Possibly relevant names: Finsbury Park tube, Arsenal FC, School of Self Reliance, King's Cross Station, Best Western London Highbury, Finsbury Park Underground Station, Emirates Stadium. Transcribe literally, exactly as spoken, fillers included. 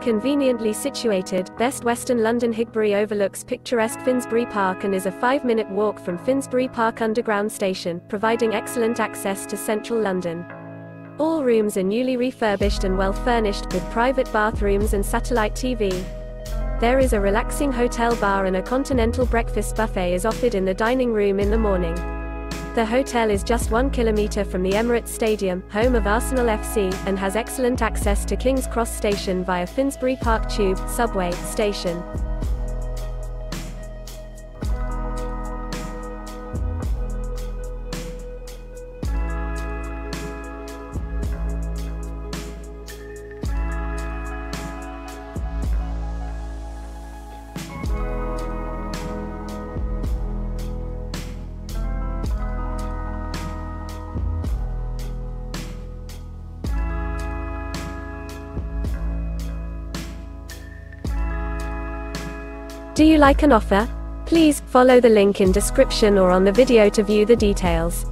Conveniently situated, Best Western London Highbury overlooks picturesque Finsbury Park and is a five-minute walk from Finsbury Park Underground Station, providing excellent access to central London. All rooms are newly refurbished and well furnished with private bathrooms and satellite T V. There is a relaxing hotel bar and a continental breakfast buffet is offered in the dining room in the morning. The hotel is just one kilometre from the Emirates Stadium, home of Arsenal F C, and has excellent access to King's Cross Station via Finsbury Park Tube, Subway, station. Do you like an offer? Please follow the link in description or on the video to view the details.